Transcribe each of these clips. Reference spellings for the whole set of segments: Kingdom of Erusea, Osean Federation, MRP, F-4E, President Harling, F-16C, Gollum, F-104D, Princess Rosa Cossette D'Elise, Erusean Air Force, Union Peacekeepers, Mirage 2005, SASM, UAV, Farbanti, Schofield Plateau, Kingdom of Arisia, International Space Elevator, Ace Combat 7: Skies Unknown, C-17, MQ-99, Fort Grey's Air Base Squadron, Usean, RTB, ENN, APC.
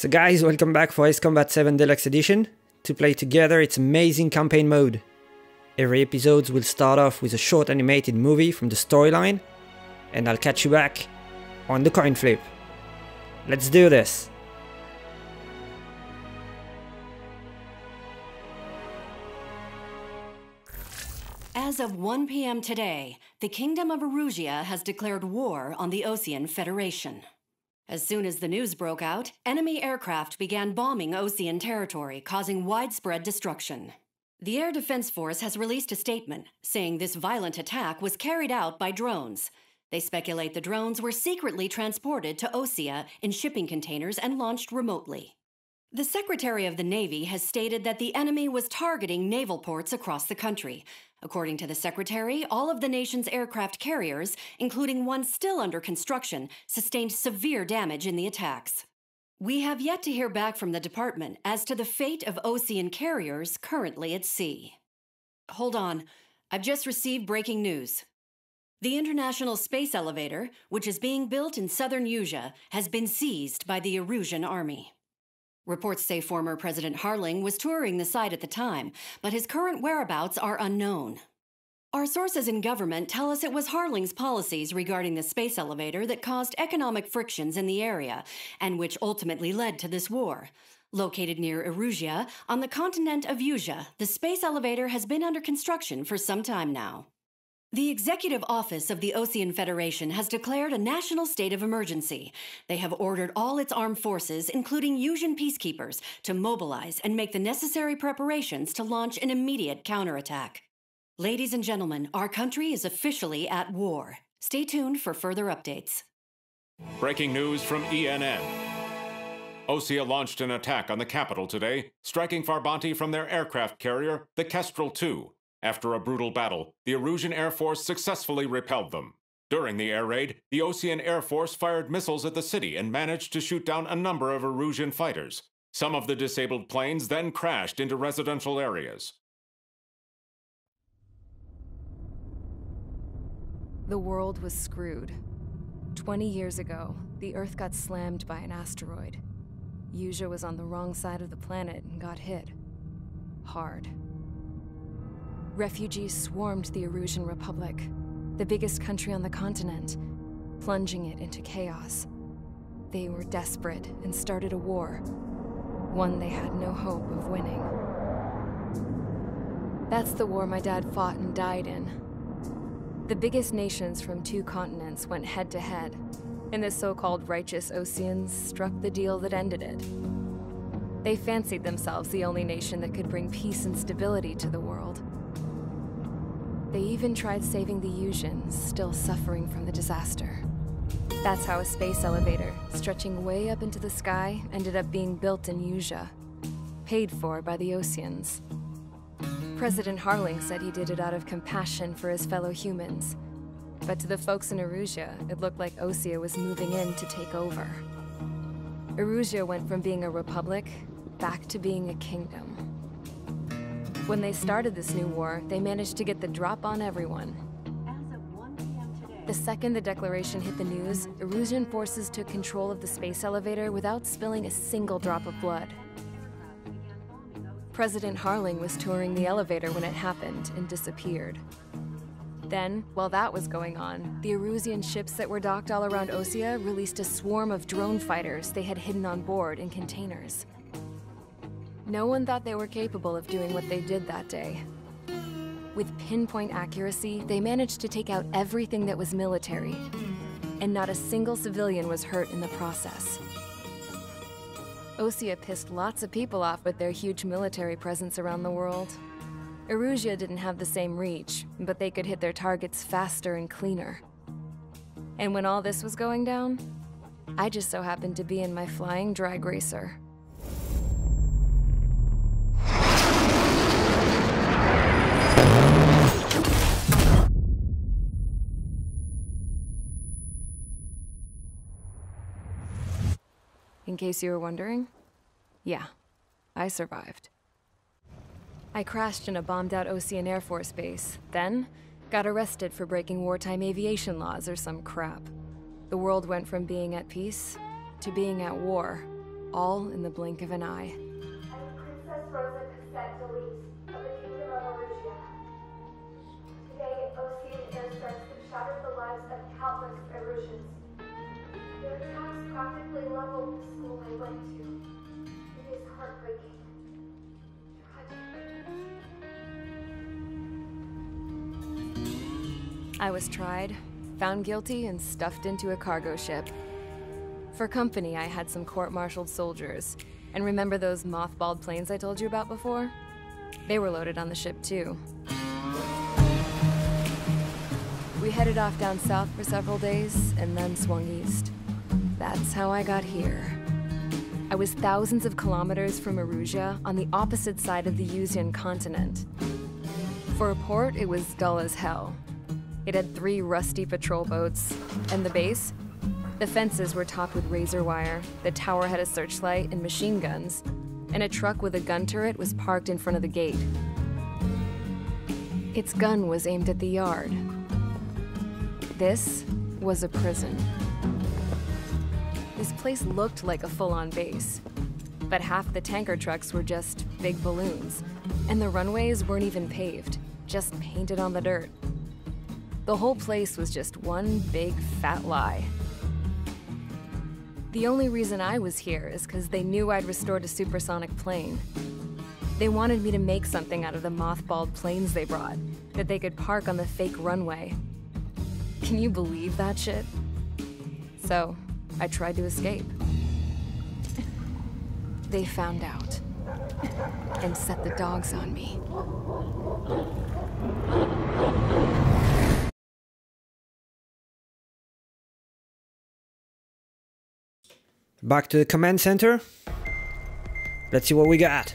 So guys, welcome back for Ace Combat 7 Deluxe Edition. To play together its amazing campaign mode. Every episode will start off with a short animated movie from the storyline, and I'll catch you back on the coin flip. Let's do this! As of 1 p.m. today, the Kingdom of Erusea has declared war on the Osean Federation. As soon as the news broke out, enemy aircraft began bombing Osean territory, causing widespread destruction. The Air Defense Force has released a statement saying this violent attack was carried out by drones. They speculate the drones were secretly transported to Erusea in shipping containers and launched remotely. The Secretary of the Navy has stated that the enemy was targeting naval ports across the country. According to the Secretary, all of the nation's aircraft carriers, including one still under construction, sustained severe damage in the attacks. We have yet to hear back from the department as to the fate of Osean carriers currently at sea. Hold on, I've just received breaking news. The International Space Elevator, which is being built in southern Usea, has been seized by the Erusean Army. Reports say former President Harling was touring the site at the time, but his current whereabouts are unknown. Our sources in government tell us it was Harling's policies regarding the space elevator that caused economic frictions in the area, and which ultimately led to this war. Located near Erusea, on the continent of Usea, the space elevator has been under construction for some time now. The Executive Office of the Osean Federation has declared a national state of emergency. They have ordered all its armed forces, including Union Peacekeepers, to mobilize and make the necessary preparations to launch an immediate counterattack. Ladies and gentlemen, our country is officially at war. Stay tuned for further updates. Breaking news from ENN. Erusea launched an attack on the capital today, striking Farbanti from their aircraft carrier, the Kestrel II. After a brutal battle, the Erusean Air Force successfully repelled them. During the air raid, the Osean Air Force fired missiles at the city and managed to shoot down a number of Erusean fighters. Some of the disabled planes then crashed into residential areas. The world was screwed. 20 years ago, the Earth got slammed by an asteroid. Usea was on the wrong side of the planet and got hit. Hard. Refugees swarmed the Erusean Republic, the biggest country on the continent, plunging it into chaos. They were desperate and started a war, one they had no hope of winning. That's the war my dad fought and died in. The biggest nations from two continents went head-to-head, and the so-called righteous Oseans struck the deal that ended it. They fancied themselves the only nation that could bring peace and stability to the world. They even tried saving the Useans, still suffering from the disaster. That's how a space elevator, stretching way up into the sky, ended up being built in Usea, paid for by the Oseans. President Harling said he did it out of compassion for his fellow humans, but to the folks in Erusea, it looked like Erusea was moving in to take over. Erusea went from being a republic back to being a kingdom. When they started this new war, they managed to get the drop on everyone. As of 1 p.m. today, the second the declaration hit the news, Erusean forces took control of the space elevator without spilling a single drop of blood. President Harling was touring the elevator when it happened and disappeared. Then, while that was going on, the Erusean ships that were docked all around Erusea released a swarm of drone fighters they had hidden on board in containers. No one thought they were capable of doing what they did that day. With pinpoint accuracy, they managed to take out everything that was military, and not a single civilian was hurt in the process. Erusea pissed lots of people off with their huge military presence around the world. Erusea didn't have the same reach, but they could hit their targets faster and cleaner. And when all this was going down, I just so happened to be in my flying drag racer. In case you were wondering, yeah, I survived. I crashed in a bombed-out Osean Air Force base, then got arrested for breaking wartime aviation laws or some crap. The world went from being at peace to being at war, all in the blink of an eye. Princess Rosa Cossette D'Elise of the Kingdom of Arisia. Today, Osean airstrikes have shattered the lives of countless Eruseans. Their attacks practically leveled the school they went to. It is heartbreaking. I was tried, found guilty, and stuffed into a cargo ship. For company, I had some court-martialed soldiers. And remember those mothballed planes I told you about before? They were loaded on the ship, too. We headed off down south for several days, and then swung east. That's how I got here. I was thousands of kilometers from Erusea, on the opposite side of the Usean continent. For a port, it was dull as hell. It had 3 rusty patrol boats, and the base? The fences were topped with razor wire, the tower had a searchlight and machine guns, and a truck with a gun turret was parked in front of the gate. Its gun was aimed at the yard. This was a prison. This place looked like a full-on base, but half the tanker trucks were just big balloons, and the runways weren't even paved, just painted on the dirt. The whole place was just one big fat lie. The only reason I was here is because they knew I'd restored a supersonic plane. They wanted me to make something out of the mothballed planes they brought, that they could park on the fake runway. Can you believe that shit? So, I tried to escape. They found out, and set the dogs on me. Back to the command center. Let's see what we got.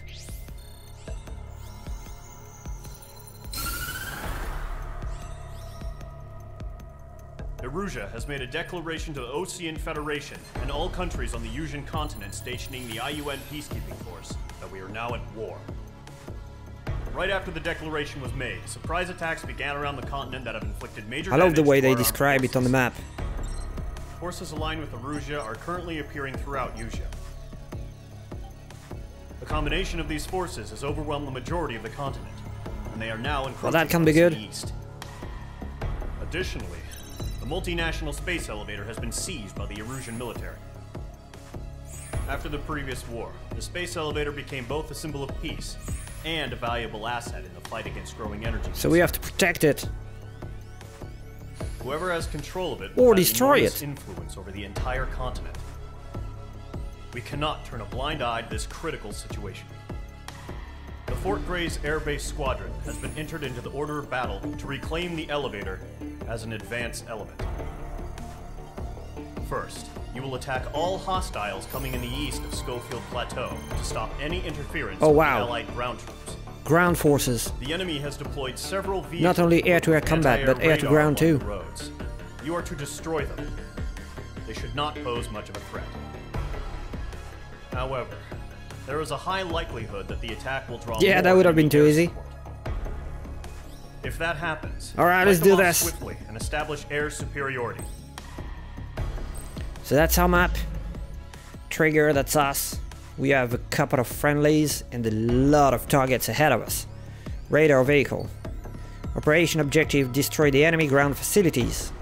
Erusea has made a declaration to the Osean Federation and all countries on the Usean continent stationing the IUN peacekeeping force that we are now at war. Right after the declaration was made, surprise attacks began around the continent that have inflicted major damage. I love the way they describe it on the map. Forces aligned with Erusea are currently appearing throughout Usea. The combination of these forces has overwhelmed the majority of the continent, and they are now encroaching on the east. Additionally, the multinational space elevator has been seized by the Erusean military. After the previous war, the space elevator became both a symbol of peace and a valuable asset in the fight against growing energy. So we have to protect it. Whoever has control of it or destroy it influence over the entire continent. We cannot turn a blind eye to this critical situation. The Fort Grey's Air Base Squadron has been entered into the order of battle to reclaim the elevator as an advance element. First, you will attack all hostiles coming in the east of Schofield Plateau to stop any interference with allied ground troops. Ground forces. The enemy has deployed several vehicles, not only air-to-air combat, but air-to-ground too. You are to destroy them. They should not pose much of a threat. However, there is a high likelihood that the attack will draw. Yeah, that would have been too easy. If that happens, all right, let's do this swiftly and establish air superiority. So that's our map. Trigger, that's us. We have a couple of friendlies and a lot of targets ahead of us. Radar vehicle. Operation objective, destroy the enemy ground facilities.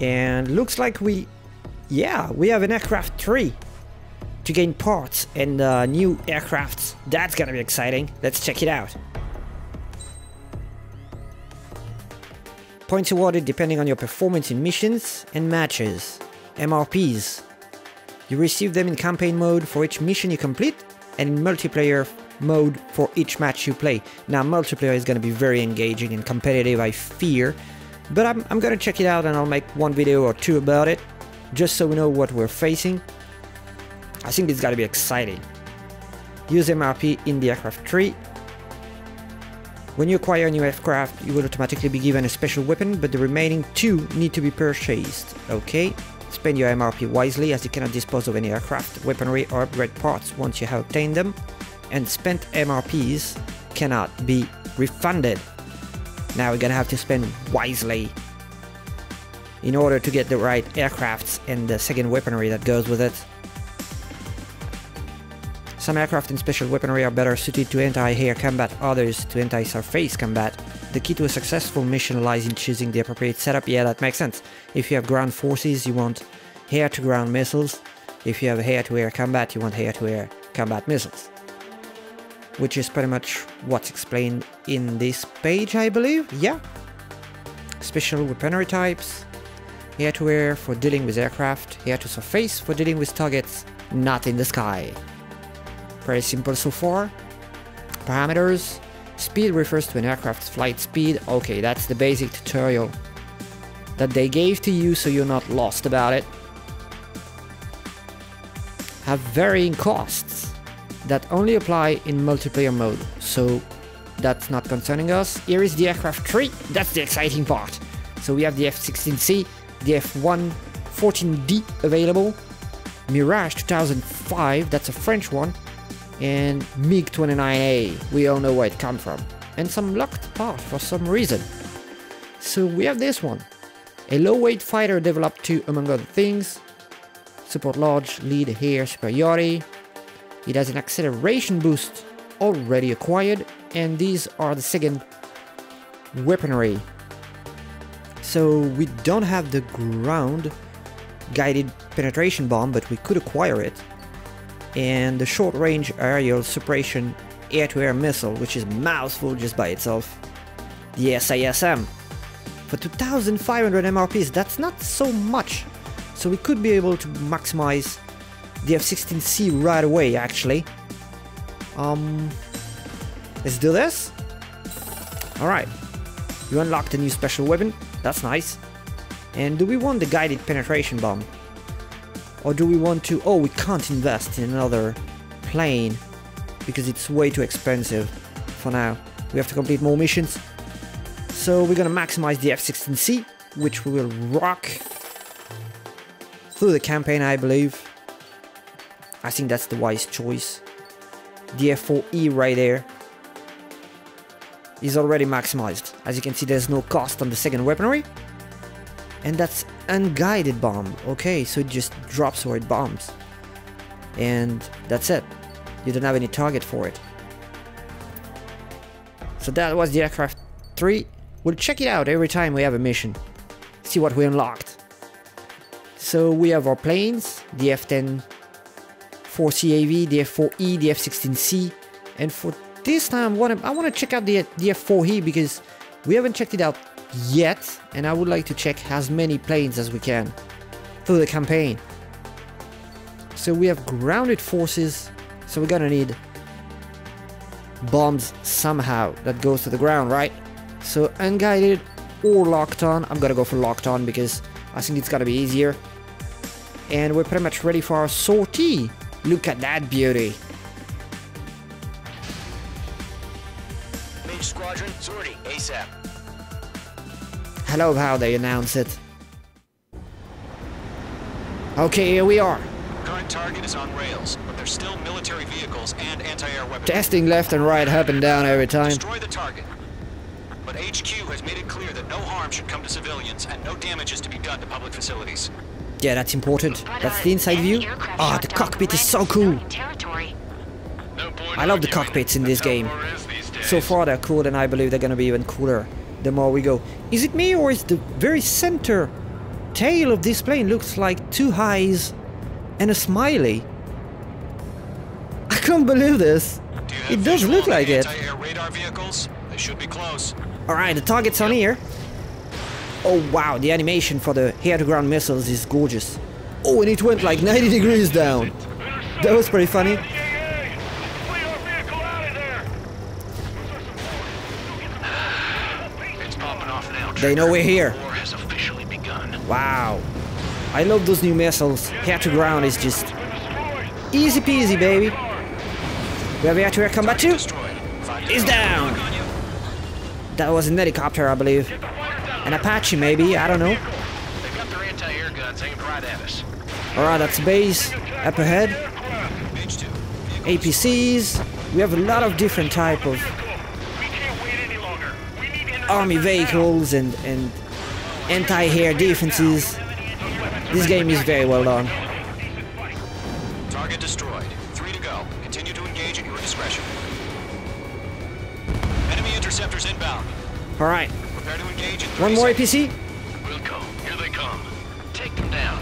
And looks like we have an aircraft 3 to gain parts and new aircrafts. That's gonna be exciting. Let's check it out. Points awarded depending on your performance in missions and matches. MRPs. You receive them in campaign mode for each mission you complete, and in multiplayer mode for each match you play. Now, multiplayer is going to be very engaging and competitive, I fear, but I'm going to check it out, and I'll make one video or two about it, just so we know what we're facing. I think it's got to be exciting. Use MRP in the aircraft 3. When you acquire a new aircraft, you will automatically be given a special weapon, but the remaining 2 need to be purchased. Okay. Spend your MRP wisely, as you cannot dispose of any aircraft, weaponry or upgrade parts once you have obtained them, and spent MRPs cannot be refunded. Now we're gonna have to spend wisely. in order to get the right aircrafts and the second weaponry that goes with it. Some aircraft and special weaponry are better suited to anti-air combat, others to anti-surface combat. The key to a successful mission lies in choosing the appropriate setup. Yeah, that makes sense. If you have ground forces, you want air-to-ground missiles. If you have air-to-air combat, you want air-to-air combat missiles. Which is pretty much what's explained in this page, I believe, yeah. Special weaponry types, air-to-air for dealing with aircraft, air-to-surface for dealing with targets not in the sky. Pretty simple so far. Parameters. Speed refers to an aircraft's flight speed. Okay, that's the basic tutorial that they gave to you so you're not lost about it. Have varying costs that only apply in multiplayer mode, so that's not concerning us. Here is the aircraft tree. That's the exciting part. So we have the F-16C, the F-104D available, Mirage 2005, that's a French one, and MiG-29A, we all know where it comes from, and some locked part for some reason. So we have this one, a low-weight fighter developed to, among other things, support large lead air superiority. It has an acceleration boost already acquired, and these are the second weaponry. So we don't have the ground guided penetration bomb, but we could acquire it. And the short-range aerial suppression air-to-air missile, which is a mouthful just by itself. The SASM. For 2,500 MRPs, that's not so much. So we could be able to maximize the F-16C right away, actually. Let's do this. Alright. You unlocked a new special weapon. That's nice. And do we want the guided penetration bomb? Or do we want to... oh, we can't invest in another plane because it's way too expensive for now. We have to complete more missions. So we're gonna maximize the F-16C, which we will rock through the campaign, I believe. I think that's the wise choice. The F-4E right there is already maximized. As you can see, there's no cost on the second weaponry. And that's unguided bomb. Okay, so it just drops where it bombs. And that's it. You don't have any target for it. So that was the aircraft 3. We'll check it out every time we have a mission. See what we unlocked. So we have our planes. The F-104CAV, the F-4E, the F-16C. And for this time, I want to check out the F-4E because we haven't checked it out yet, and I would like to check as many planes as we can through the campaign. So we have grounded forces, so we're gonna need bombs somehow that goes to the ground, right? So unguided or locked on. I'm gonna go for locked on because I think it's gonna be easier. And we're pretty much ready for our sortie. Look at that beauty. Main squadron sortie ASAP. I love how they announce it. Okay, here we are. Current target is on rails, but there's still military vehicles and anti-air weapons. Testing left and right, up and down every time. Destroy the target. But HQ has made it clear that no harm should come to civilians and no damage is to be done to public facilities. Yeah, that's important. That's the inside view. Ah, the cockpit is so cool. I love the cockpits in this game. So far they're cool, and I believe they're gonna be even cooler the more we go. Is it me or is the very center tail of this plane looks like two eyes and a smiley? I can't believe this. It does look like it. Alright, the target's on here. Oh wow, the animation for the air-to-ground missiles is gorgeous. Oh, and it went like 90 degrees down. That was pretty funny. They know we're here. War has officially begun. Wow. I love those new missiles. Air to ground is just easy peasy, baby. We have air to air combat too. Is down. That was an helicopter, I believe. An Apache, maybe. I don't know. Alright, that's base. Up ahead. APCs. We have a lot of different type of army vehicles and anti-air defenses. This game is very well done. Target destroyed. 3 to go. Continue to engage at your discretion. Enemy interceptors inbound. All right. Prepare to engage in 3 seconds. One more APC. Wilco, here they come. Take them down.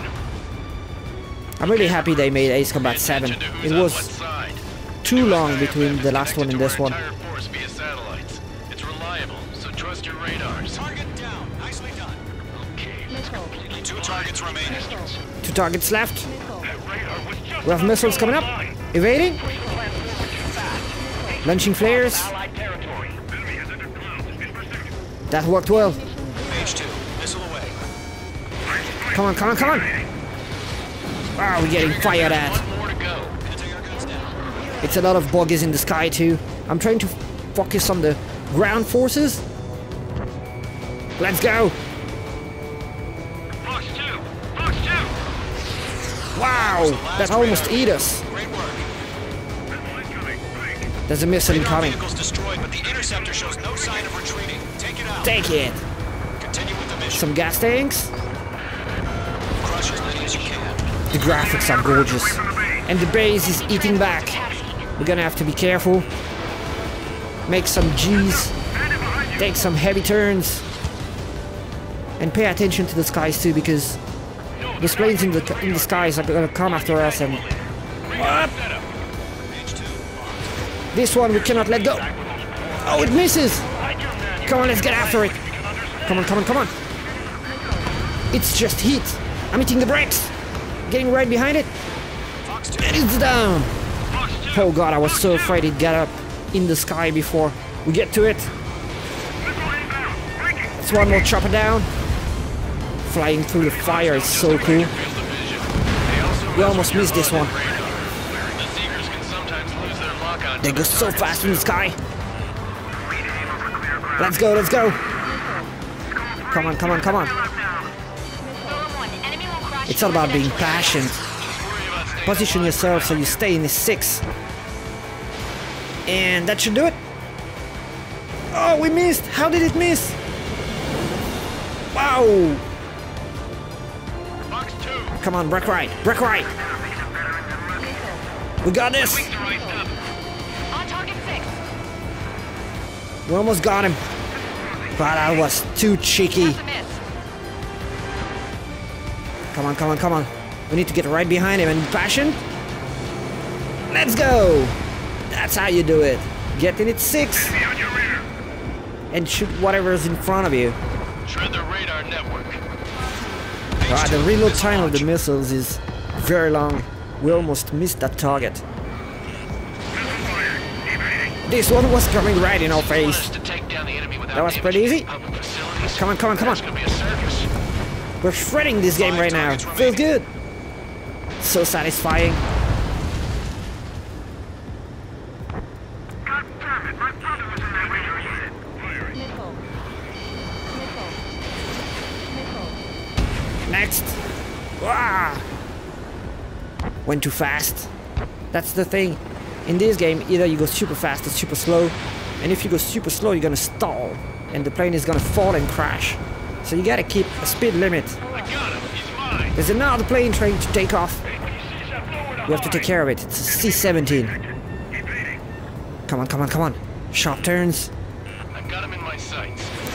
I'm really happy they made Ace Combat 7. It was too long between the last one and this one. Two targets left. We have missiles coming up. Evading. Launching flares. That worked well. Come on, come on, come on. Wow, we're getting fired at. It's a lot of bogies in the sky too. I'm trying to focus on the ground forces. Let's go. Wow, that almost ate us. There's a missile incoming. Take it. Some gas tanks. The graphics are gorgeous. And the base is eating back. We're gonna have to be careful. Make some G's. Take some heavy turns. And pay attention to the skies too, because the planes in the skies are gonna come after us and... Up. This one we cannot let go. Oh, it misses! Come on, let's get after it. Come on, come on, come on. It's just heat. I'm hitting the brakes. Getting right behind it. And it's down. Oh god, I was so afraid it got up in the sky before we get to it. It's one more chopper down. Flying through the fire is so cool. We almost missed this one. They go so fast in the sky. Let's go, let's go. Come on, come on, come on. It's all about being patient. Position yourself so you stay in the 6. And that should do it. Oh, we missed. How did it miss? Wow. Come on, break right, break right. We got this. We almost got him, but I was too cheeky. Come on, come on, come on. We need to get right behind him and passion. Let's go. That's how you do it. Get in at 6 and shoot whatever's in front of you. Shred the radar network. Ah, the reload time of the missiles is very long. We almost missed that target. This one was coming right in our face. That was pretty easy. Come on, come on, come on. We're shredding this game right now. Feels good. So satisfying. Next. Ah! Went too fast. That's the thing. In this game, either you go super fast or super slow. And if you go super slow, you're gonna stall. And the plane is gonna fall and crash. So you gotta keep a speed limit. There's another plane trying to take off. We have to take care of it. It's a C-17. Come on, come on, come on. Sharp turns.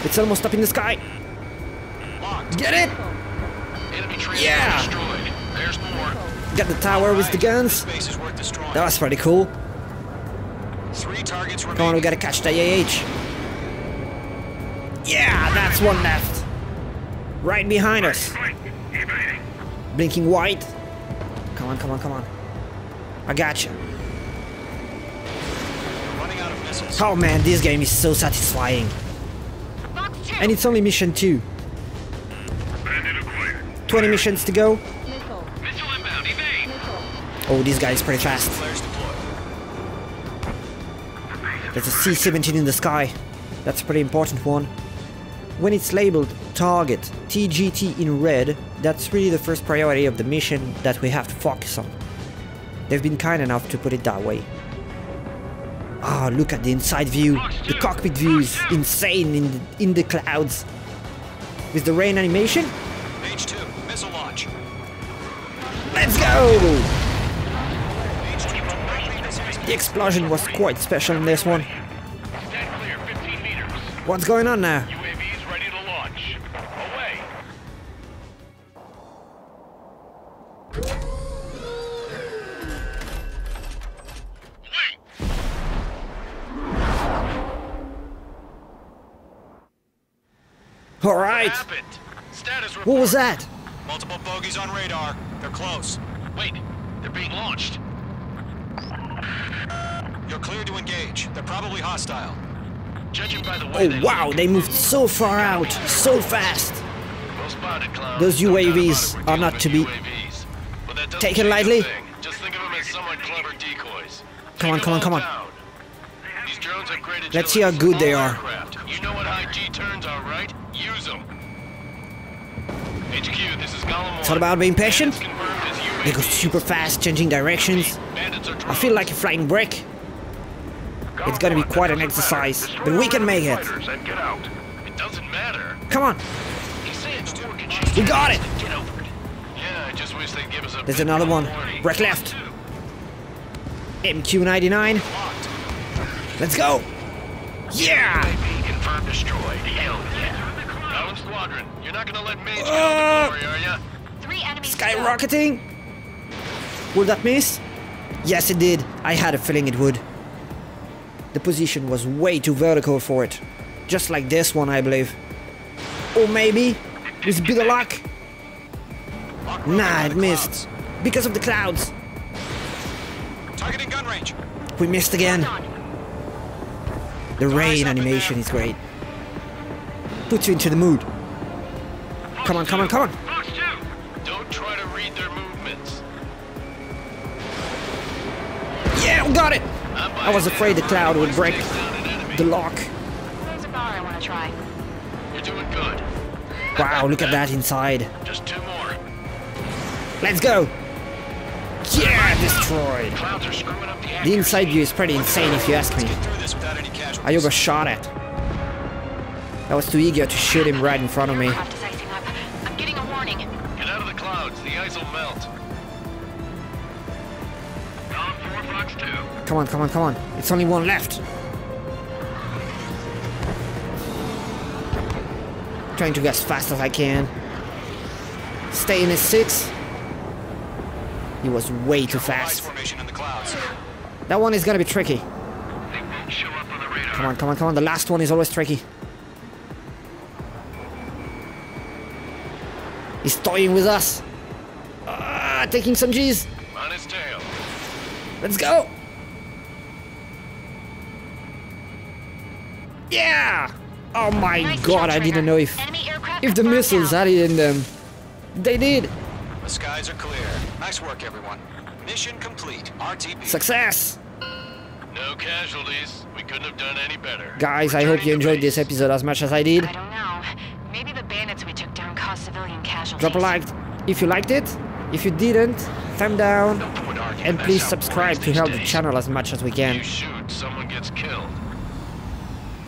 It's almost up in the sky. Get it! Yeah! Got the tower with the guns. That was pretty cool. Come on, we gotta catch the AH. Yeah, that's one left. Right behind us. Blinking white. Come on, come on, come on. I gotcha. Oh man, this game is so satisfying. And it's only mission 2. 20 missions to go. Oh, this guy is pretty fast. There's a C-17 in the sky. That's a pretty important one. When it's labeled target TGT in red, that's really the first priority of the mission that we have to focus on. They've been kind enough to put it that way. Ah, look at the inside view. The cockpit view is insane in the clouds. with the rain animation. Page 2, missile launch. Let's go! The explosion was quite special in this one. What's going on now? UAVs ready to launch. Away. All right. What was that? Multiple bogeys on radar. They're close. Wait, they're being launched. You're clear to engage. They're probably hostile. Judging by the way oh wow, they moved so far out, so fast. Those UAVs are not to be taken lightly. Just think of them as somewhat clever decoys. Come on, come on, come on. These drones have great agility. Let's see how good they are. You know what IG turns are, right? Use them. HQ, this is Gollum. It's all about being patient. They go super fast, changing directions. I feel like a flying brick. It's gonna be quite an exercise, but we can make it. It doesn't matter. Come on. We got it. Yeah, I just wish they'd give us a there's another one. Right left. MQ-99. Let's go. Yeah. Confirmed destroyed. Hell yeah. Column squadron, you're not gonna let Mage go to glory, are ya? Three enemies. Skyrocketing. Will that miss? Yes, it did. I had a feeling it would. The position was way too vertical for it. Just like this one, I believe. Or maybe, with a bit of luck. Nah, it missed. Because of the clouds. Targeting gun range. We missed again. The rain animation is great. Puts you into the mood. Come on, come on, come on. Don't try to read their movements. Yeah, we got it! I was afraid the cloud would break the lock. There's a bar I want to try. You're doing good. Wow, look at that inside. Just two more. Let's go. Yeah, destroyed. The inside view is pretty insane if you ask me. I overshot it. I was too eager to shoot him right in front of me. I'm getting a warning. Get out of the clouds. The ice will melt. Come on, come on, come on. It's only one left. I'm trying to go as fast as I can. Stay in his six. He was way too fast. That one is gonna be tricky. Come on, come on, come on. The last one is always tricky. He's toying with us. Taking some G's. Let's go! Yeah! Oh my god, I didn't know if the missiles had it in them. They did! The skies are clear. Nice work, everyone. Mission complete. RTB. Success! No casualties. We couldn't have done any better. Guys, I hope you enjoyed this episode as much as I did. I don't know. Maybe the bandits we took down caused civilian casualties. Drop a like if you liked it. If you didn't, thumb down. And please subscribe to help the channel as much as we can. You shoot, someone gets killed.